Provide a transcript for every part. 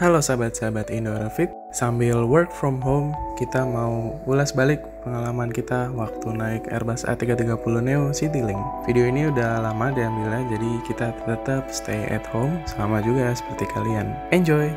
Halo sahabat-sahabat Indoaerovid, sambil work from home kita mau ulas balik pengalaman kita waktu naik Airbus A330neo Citilink. Video ini udah lama diambilnya, jadi kita tetap stay at home sama juga seperti kalian. Enjoy!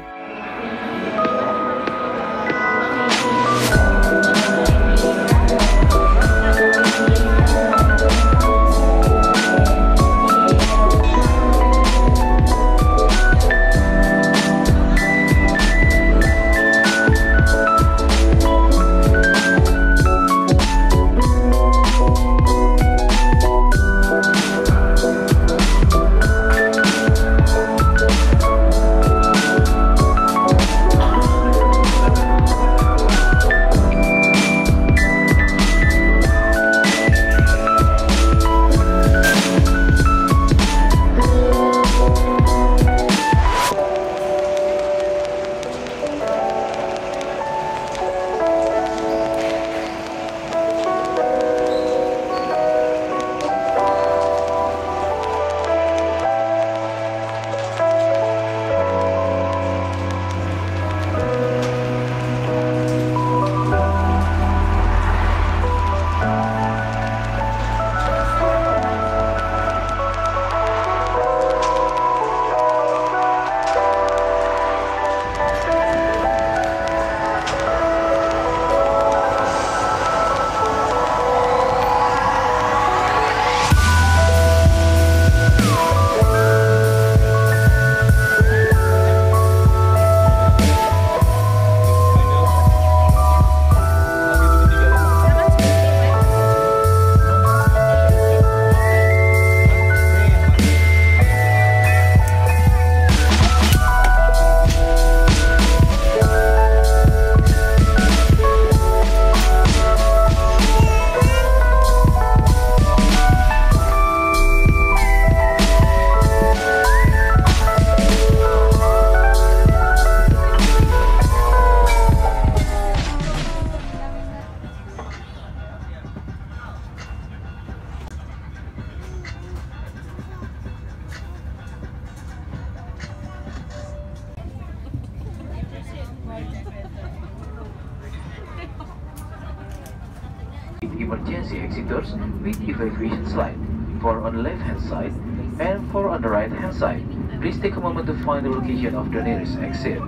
Emergency exit doors with evacuation slide, four on left-hand side and four on the right-hand side. Please take a moment to find the location of the nearest exit.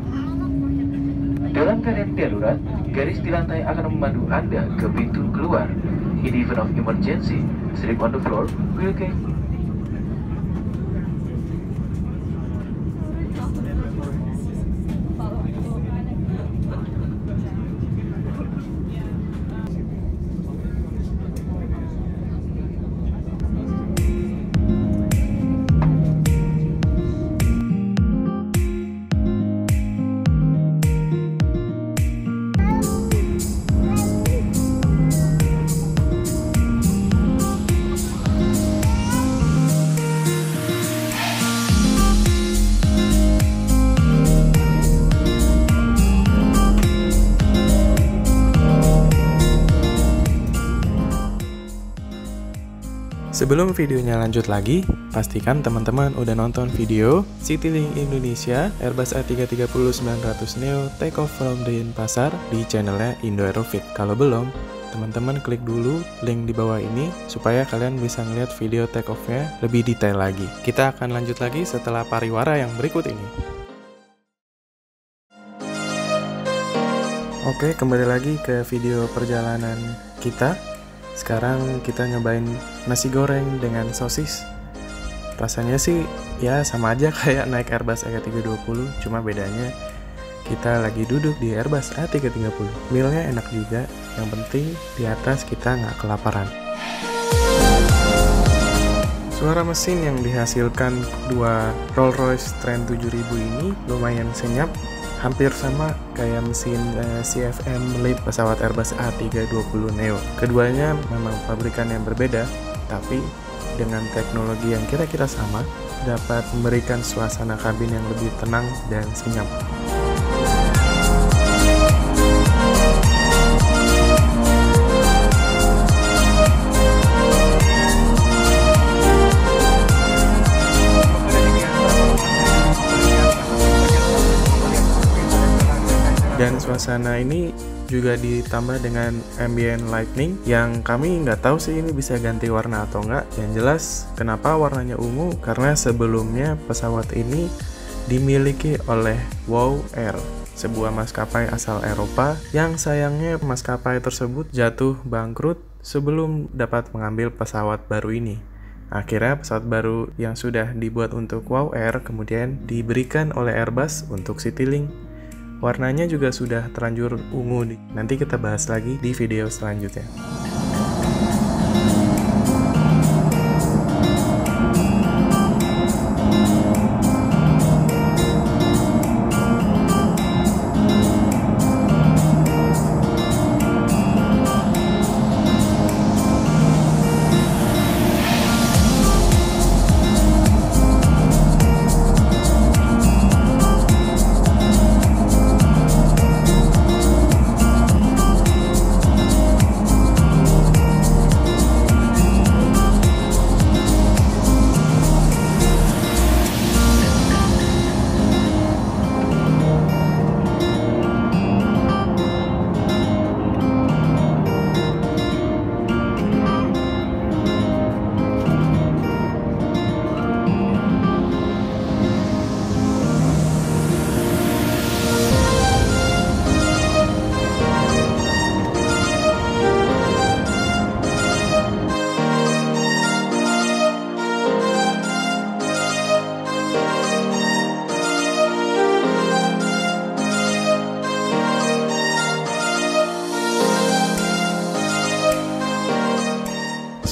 Dalam keadaan darurat, garis di lantai akan memandu Anda ke pintu keluar. In the event of emergency, sleep on the floor will okay. Sebelum videonya lanjut lagi, pastikan teman-teman udah nonton video Citilink Indonesia Airbus A330-900neo Take Off from Denpasar di channelnya Indoaerovid. Kalau belum, teman-teman klik dulu link di bawah ini supaya kalian bisa ngeliat video take off-nya lebih detail lagi. Kita akan lanjut lagi setelah pariwara yang berikut ini. Oke, kembali lagi ke video perjalanan kita. Sekarang kita nyobain nasi goreng dengan sosis. Rasanya sih ya sama aja kayak naik Airbus A320, cuma bedanya kita lagi duduk di Airbus A330. Mealnya enak juga, yang penting di atas kita nggak kelaparan. Suara mesin yang dihasilkan dua Rolls-Royce Trent 7000 ini lumayan senyap, hampir sama kayak mesin CFM LEAP pesawat Airbus A320neo. Keduanya memang pabrikan yang berbeda, tapi dengan teknologi yang kira-kira sama dapat memberikan suasana kabin yang lebih tenang dan senyap. suasana ini juga ditambah dengan ambient lighting yang kami nggak tahu sih ini bisa ganti warna atau nggak. Yang jelas kenapa warnanya ungu, karena sebelumnya pesawat ini dimiliki oleh Wow Air, sebuah maskapai asal Eropa yang sayangnya maskapai tersebut jatuh bangkrut sebelum dapat mengambil pesawat baru ini. Akhirnya pesawat baru yang sudah dibuat untuk Wow Air kemudian diberikan oleh Airbus untuk Citilink. Warnanya juga sudah terlanjur ungu, nanti kita bahas lagi di video selanjutnya.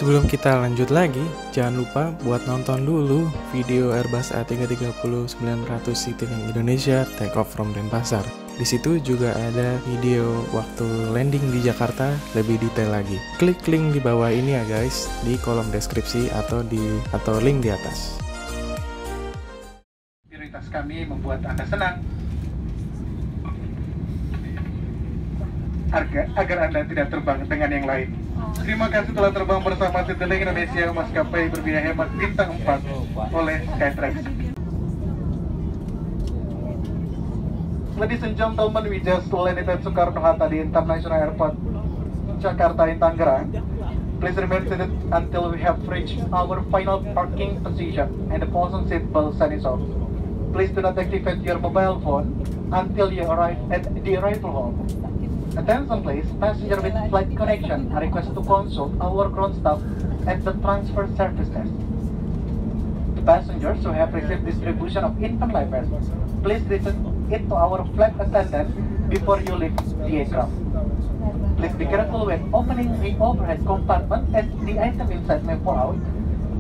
Sebelum kita lanjut lagi, jangan lupa buat nonton dulu video Airbus A330-900 Citilink Indonesia Take Off from Denpasar. Di situ juga ada video waktu landing di Jakarta lebih detail lagi. Klik link di bawah ini ya guys, di kolom deskripsi atau link di atas. Prioritas kami membuat Anda senang, agar Anda tidak terbang dengan yang lain. Terima kasih telah terbang bersama Citilink Indonesia maskapai berbintang hemat bintang 4 oleh Skytrax. Ladies and gentlemen, we just landed at Soekarno-Hatta International Airport, Jakarta in Tangerang. Please remain seated until we have reached our final parking position and the fasten seatbelt sign is off. Please do not activate your mobile phone until you arrive at the arrival hall. Attention please, passengers with flight connection are requested to consult our ground staff at the transfer service desk. The passengers who have received distribution of infant life vests, please return it to our flight attendant before you leave the aircraft. Please be careful when opening the overhead compartment as the item inside may fall out,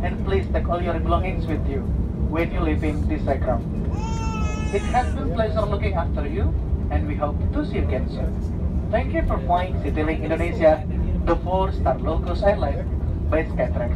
and please take all your belongings with you when you leaving this aircraft. It has been a pleasure looking after you, and we hope to see you again soon. Thank you for flying Citilink Indonesia, the 4-star low-cost airline by Skytrax.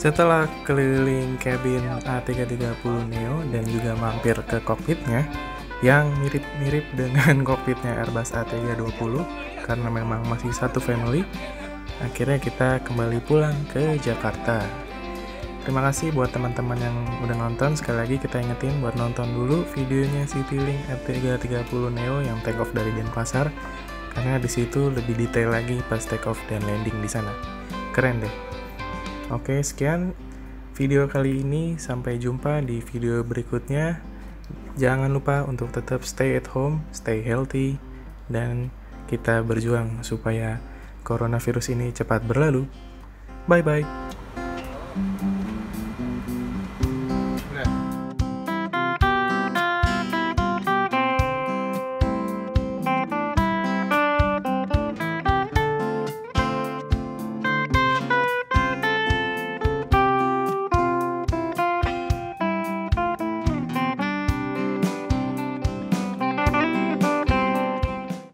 Setelah keliling kabin A330neo dan juga mampir ke kokpitnya yang mirip-mirip dengan kokpitnya Airbus A320 karena memang masih satu family, akhirnya kita kembali pulang ke Jakarta. Terima kasih buat teman-teman yang udah nonton. Sekali lagi kita ingetin buat nonton dulu videonya Citilink A330neo yang take off dari Denpasar karena disitu lebih detail lagi pas take off dan landing di sana. Keren deh. Oke, sekian video kali ini. Sampai jumpa di video berikutnya. Jangan lupa untuk tetap stay at home, stay healthy, dan kita berjuang supaya coronavirus ini cepat berlalu. Bye-bye.